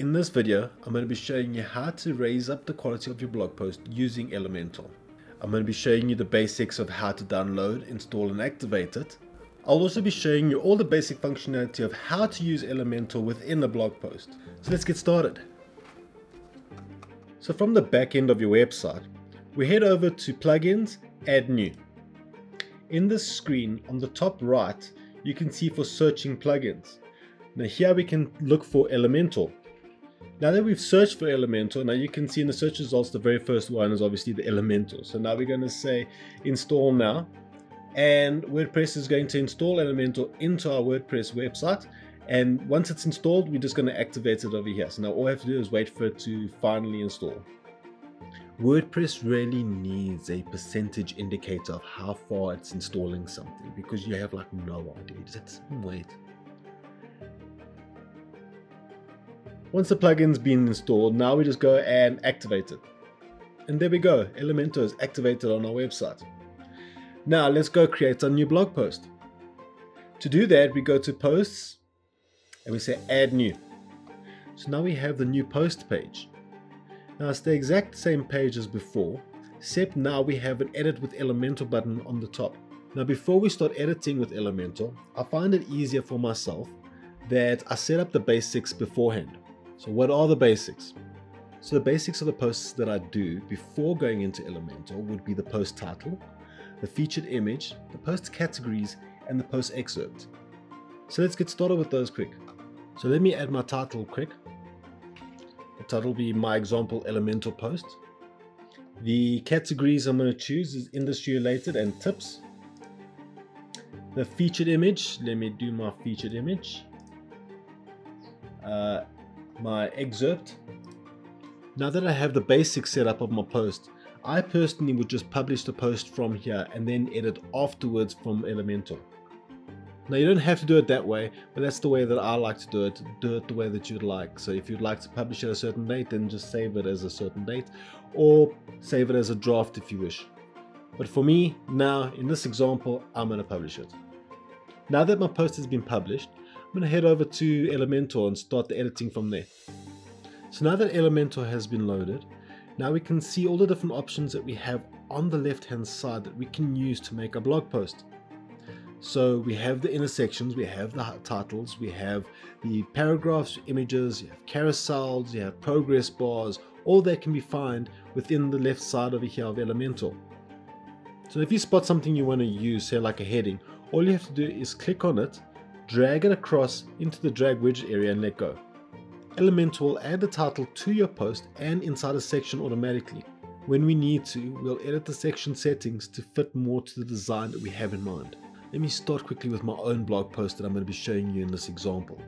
In this video, I'm going to be showing you how to raise up the quality of your blog post using Elementor. I'm going to be showing you the basics of how to download, install and activate it. I'll also be showing you all the basic functionality of how to use Elementor within a blog post. So let's get started. So from the back end of your website, we head over to Plugins, Add New. In this screen on the top right, you can see for searching plugins. Now here we can look for Elementor. Now that we've searched for Elementor, now you can see in the search results, the very first one is obviously the Elementor. So now we're going to say install now, and WordPress is going to install Elementor into our WordPress website. And once it's installed, we're just going to activate it over here. So now all I have to do is wait for it to finally install. WordPress really needs a percentage indicator of how far it's installing something, because you have like no idea. You just have to wait. Once the plugin's been installed, now we just go and activate it. And there we go, Elementor is activated on our website. Now let's go create a new blog post. To do that, we go to Posts and we say Add New. So now we have the new post page. Now it's the exact same page as before, except now we have an Edit with Elementor button on the top. Now before we start editing with Elementor, I find it easier for myself that I set up the basics beforehand. So what are the basics? So the basics of the posts that I do before going into Elementor would be the post title, the featured image, the post categories, and the post excerpt. So let's get started with those quick. So let me add my title quick. The title will be my example Elementor post. The categories I'm going to choose is industry related and tips. The featured image, let me do my featured image. My excerpt. Now that I have the basic setup of my post, I personally would just publish the post from here and then edit afterwards from Elementor. Now you don't have to do it that way, but that's the way that I like to do it the way that you'd like. So if you'd like to publish at a certain date, then just save it as a certain date, or save it as a draft if you wish. But for me, now in this example, I'm going to publish it. Now that my post has been published, I'm going to head over to Elementor and start the editing from there. So now that Elementor has been loaded, now we can see all the different options that we have on the left hand side that we can use to make a blog post. So we have the intersections, we have the titles, we have the paragraphs, images, you have carousels, you have progress bars, all that can be found within the left side over here of Elementor. So if you spot something you want to use, say like a heading, all you have to do is click on it, drag it across into the drag widget area and let go. Elementor will add the title to your post and inside a section automatically. When we need to, we'll edit the section settings to fit more to the design that we have in mind. Let me start quickly with my own blog post that I'm going to be showing you in this example.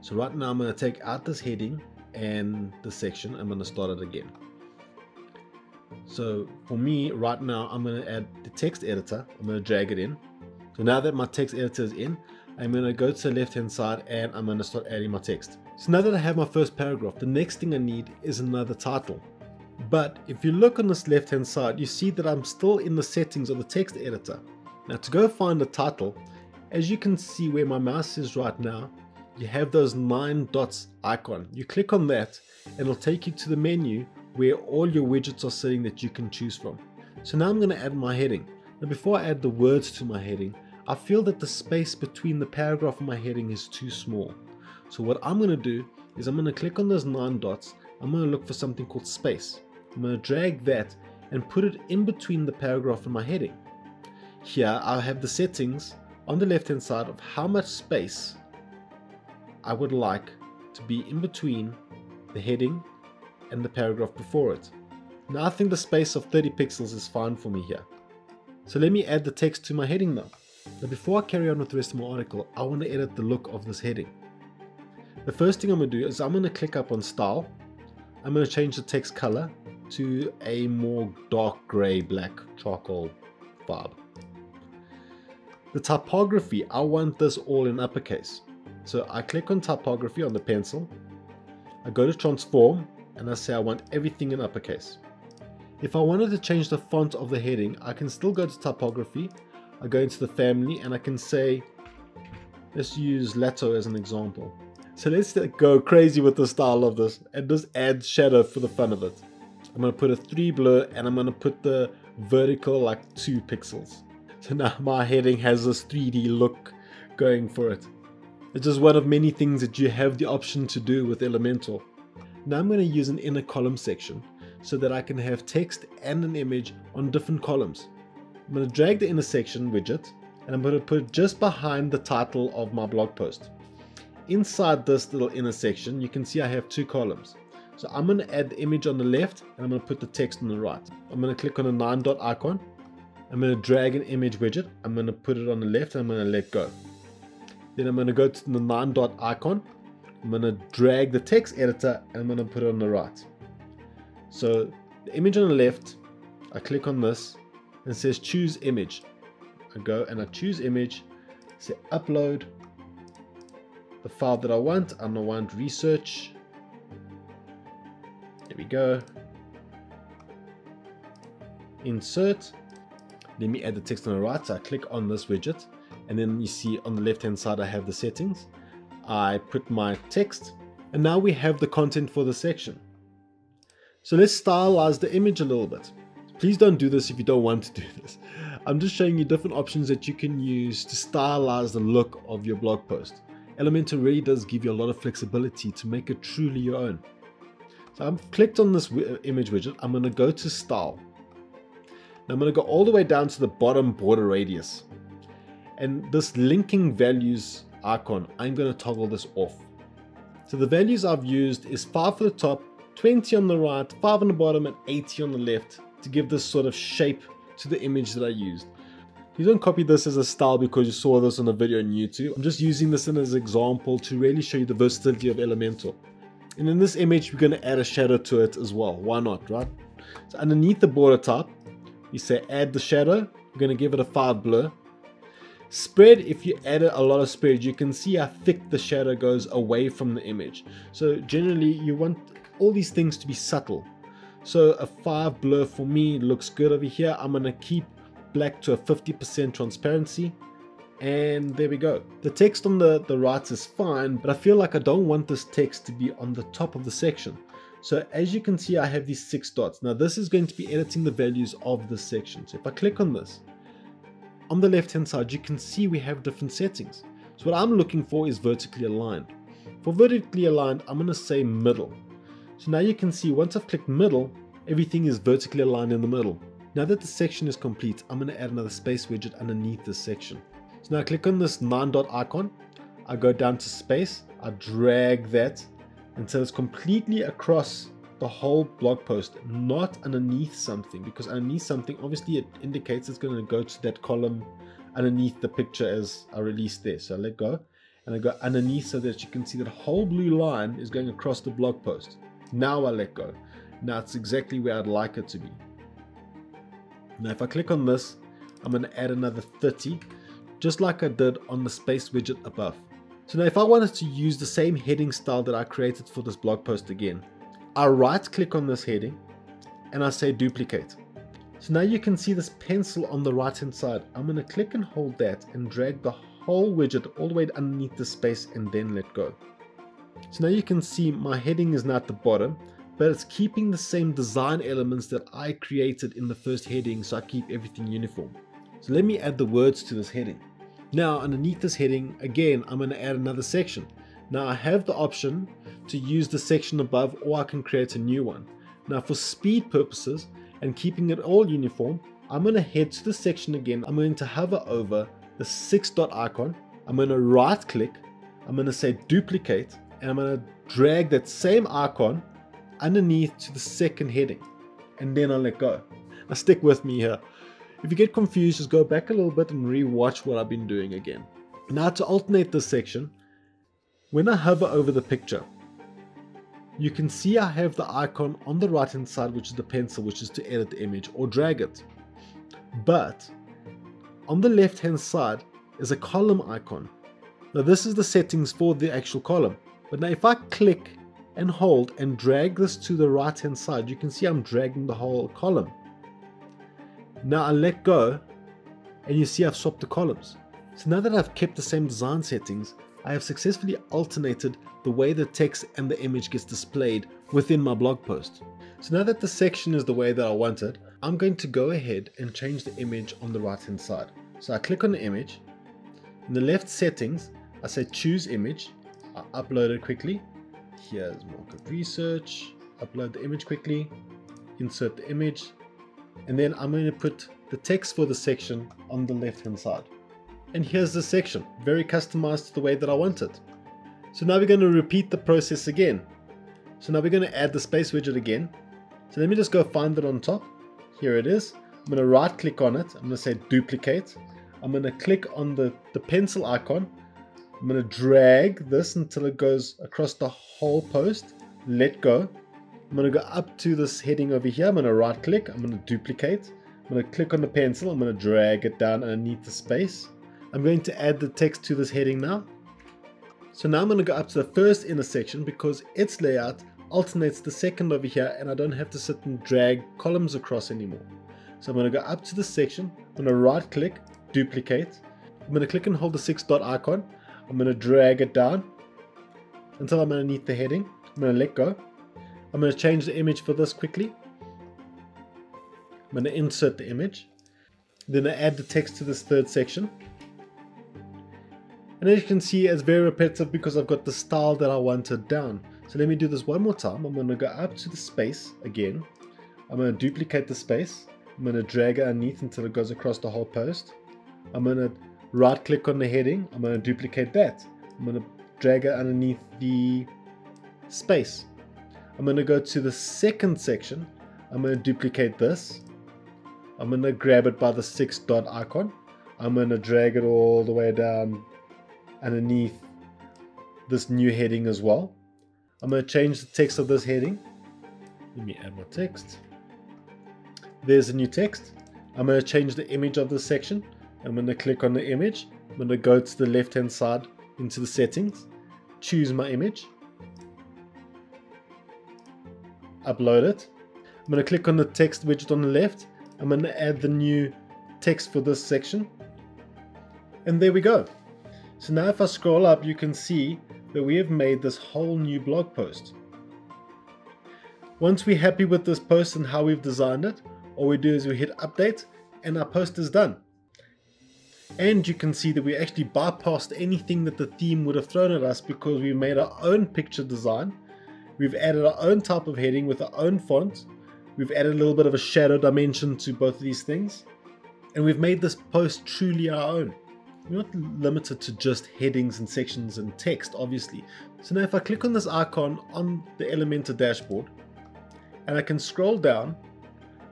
So right now I'm going to take out this heading and the section. I'm going to start it again. So for me right now, I'm going to add the text editor. I'm going to drag it in. So now that my text editor is in, I'm going to go to the left hand side and I'm going to start adding my text. So now that I have my first paragraph, the next thing I need is another title. But if you look on this left hand side, you see that I'm still in the settings of the text editor. Now to go find the title, as you can see where my mouse is right now, you have those 9 dots icon. You click on that and it'll take you to the menu where all your widgets are sitting that you can choose from. So now I'm going to add my heading. Now before I add the words to my heading, I feel that the space between the paragraph and my heading is too small. So what I'm going to do is I'm going to click on those 9 dots. I'm going to look for something called space. I'm going to drag that and put it in between the paragraph and my heading. Here I have the settings on the left hand side of how much space I would like to be in between the heading and the paragraph before it. Now I think the space of 30 pixels is fine for me here. So let me add the text to my heading now. Now before I carry on with the rest of my article, I want to edit the look of this heading. The first thing I'm going to do is I'm going to click up on Style. I'm going to change the text color to a more dark grey, black, charcoal vibe. The typography, I want this all in uppercase. So I click on typography on the pencil. I go to transform and I say I want everything in uppercase. If I wanted to change the font of the heading, I can still go to typography. I go into the family and I can say, let's use Lato as an example. So let's go crazy with the style of this and just add shadow for the fun of it. I'm going to put a 3 blur and I'm going to put the vertical like 2 pixels. So now my heading has this 3D look going for it. It's just one of many things that you have the option to do with Elementor. Now I'm going to use an inner column section so that I can have text and an image on different columns. I'm going to drag the inner section widget and I'm going to put it just behind the title of my blog post. Inside this little inner section, you can see I have 2 columns. So I'm going to add the image on the left and I'm going to put the text on the right. I'm going to click on a 9-dot icon. I'm going to drag an image widget. I'm going to put it on the left and I'm going to let go. Then I'm going to go to the 9-dot icon. I'm going to drag the text editor and I'm going to put it on the right. So the image on the left, I click on this and it says choose image. I go and I choose image, say upload, the file that I want. I'm going to want research. There we go. Insert. Let me add the text on the right. So I click on this widget and then you see on the left hand side I have the settings. I put my text and now we have the content for the section. So let's stylize the image a little bit. Please don't do this if you don't want to do this. I'm just showing you different options that you can use to stylize the look of your blog post. Elementor really does give you a lot of flexibility to make it truly your own. So I've clicked on this image widget. I'm going to go to style. Now I'm going to go all the way down to the bottom border radius. And this linking values icon, I'm going to toggle this off. So the values I've used is 5 for the top, 20 on the right, 5 on the bottom and 80 on the left to give this sort of shape to the image that I used. You don't copy this as a style because you saw this on a video on YouTube. I'm just using this as an example to really show you the versatility of Elementor. And in this image, we're going to add a shadow to it as well. Why not, right? So underneath the border type, you say add the shadow. We're going to give it a 5 blur. Spread, if you add a lot of spread, you can see how thick the shadow goes away from the image. So generally, you want all these things to be subtle. So a 5 blur for me looks good over here. I'm going to keep black to a 50% transparency and there we go. The text on the right is fine, but I feel like I don't want this text to be on the top of the section. So as you can see, I have these 6 dots. Now this is going to be editing the values of this section. So if I click on this, on the left hand side, you can see we have different settings. So what I'm looking for is vertically aligned. For vertically aligned, I'm going to say middle. So now you can see once I've clicked middle, everything is vertically aligned in the middle. Now that the section is complete, I'm going to add another space widget underneath this section. So now I click on this 9-dot icon, I go down to space, I drag that until it's completely across the whole blog post, not underneath something, because underneath something, obviously it indicates it's going to go to that column underneath the picture as I released there. So I let go and I go underneath so that you can see that whole blue line is going across the blog post. Now I let go. Now it's exactly where I'd like it to be. Now if I click on this, I'm going to add another 30, just like I did on the space widget above. So now if I wanted to use the same heading style that I created for this blog post again, I right click on this heading and I say duplicate. So now you can see this pencil on the right hand side. I'm going to click and hold that and drag the whole widget all the way underneath the space and then let go. So now you can see my heading is now at the bottom, but it's keeping the same design elements that I created in the first heading, so I keep everything uniform. So let me add the words to this heading. Now underneath this heading, again, I'm going to add another section. Now I have the option to use the section above or I can create a new one. Now for speed purposes and keeping it all uniform, I'm going to head to the section again. I'm going to hover over the 6-dot icon. I'm going to right click. I'm going to say duplicate and I'm going to drag that same icon underneath to the second heading and then I'll let go. Now stick with me here. If you get confused, just go back a little bit and re-watch what I've been doing again. Now to alternate this section, when I hover over the picture, you can see I have the icon on the right hand side, which is the pencil, which is to edit the image or drag it. But on the left hand side is a column icon. Now this is the settings for the actual column. But now if I click and hold and drag this to the right hand side, you can see I'm dragging the whole column. Now I let go and you see I've swapped the columns. So now that I've kept the same design settings, I have successfully alternated the way the text and the image gets displayed within my blog post. So now that the section is the way that I want it, I'm going to go ahead and change the image on the right hand side. So I click on the image, in the left settings, I say choose image, I upload it quickly, here's market research, upload the image quickly, insert the image, and then I'm going to put the text for the section on the left hand side. And here's the section, very customized to the way that I want it. So now we're going to repeat the process again. So now we're going to add the space widget again. So let me just go find it on top. Here it is. I'm going to right click on it. I'm going to say duplicate. I'm going to click on the pencil icon. I'm going to drag this until it goes across the whole post. Let go. I'm going to go up to this heading over here. I'm going to right click. I'm going to duplicate. I'm going to click on the pencil. I'm going to drag it down underneath the space. I'm going to add the text to this heading now. So now I'm going to go up to the first inner section because its layout alternates the second over here and I don't have to sit and drag columns across anymore. So I'm going to go up to this section, I'm going to right click, duplicate, I'm going to click and hold the 6 dot icon, I'm going to drag it down until I'm underneath the heading, I'm going to let go, I'm going to change the image for this quickly, I'm going to insert the image, then I add the text to this third section. And as you can see, it's very repetitive because I've got the style that I wanted down. So let me do this one more time. I'm going to go up to the space again. I'm going to duplicate the space. I'm going to drag it underneath until it goes across the whole post. I'm going to right click on the heading. I'm going to duplicate that. I'm going to drag it underneath the space. I'm going to go to the second section. I'm going to duplicate this. I'm going to grab it by the 6 dot icon. I'm going to drag it all the way down underneath this new heading as well. I'm going to change the text of this heading. Let me add my text. There's a new text. I'm going to change the image of this section. I'm going to click on the image. I'm going to go to the left hand side into the settings, choose my image, upload it. I'm going to click on the text widget on the left. I'm going to add the new text for this section. And there we go. So now if I scroll up, you can see that we have made this whole new blog post. Once we're happy with this post and how we've designed it, all we do is we hit update and our post is done. And you can see that we actually bypassed anything that the theme would have thrown at us because we made our own picture design. We've added our own type of heading with our own font. We've added a little bit of a shadow dimension to both of these things. And we've made this post truly our own. We're not limited to just headings and sections and text, obviously. So now if I click on this icon on the Elementor dashboard and I can scroll down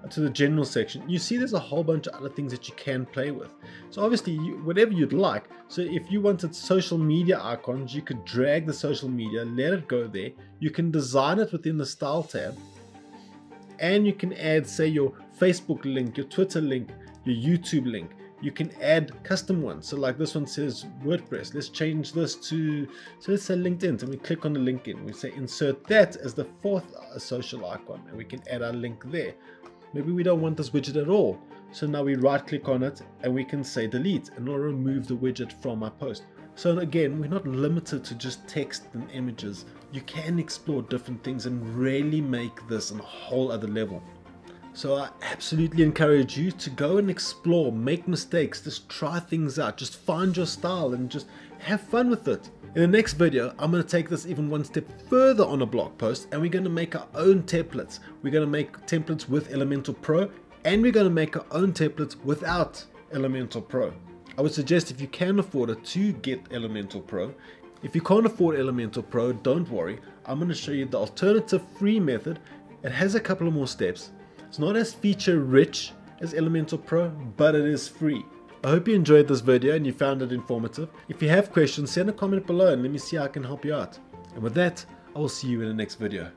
to the general section, you see there's a whole bunch of other things that you can play with. So obviously, whatever you'd like. So if you wanted social media icons, you could drag the social media, let it go there. You can design it within the style tab. And you can add, say, your Facebook link, your Twitter link, your YouTube link. You can add custom ones. So like this one says WordPress. Let's change this to, so let's say LinkedIn. So we click on the LinkedIn. We say insert that as the fourth social icon and we can add our link there. Maybe we don't want this widget at all. So now we right click on it and we can say delete and it'll remove the widget from our post. So again, we're not limited to just text and images. You can explore different things and really make this on a whole other level. So I absolutely encourage you to go and explore, make mistakes, just try things out, just find your style and just have fun with it. In the next video, I'm going to take this even one step further on a blog post and we're going to make our own templates. We're going to make templates with Elementor Pro and we're going to make our own templates without Elementor Pro. I would suggest if you can afford it to get Elementor Pro. If you can't afford Elementor Pro, don't worry. I'm going to show you the alternative free method. It has a couple of more steps. It's not as feature rich as Elementor Pro, but it is free. I hope you enjoyed this video and you found it informative. If you have questions, send a comment below and let me see how I can help you out. And with that, I will see you in the next video.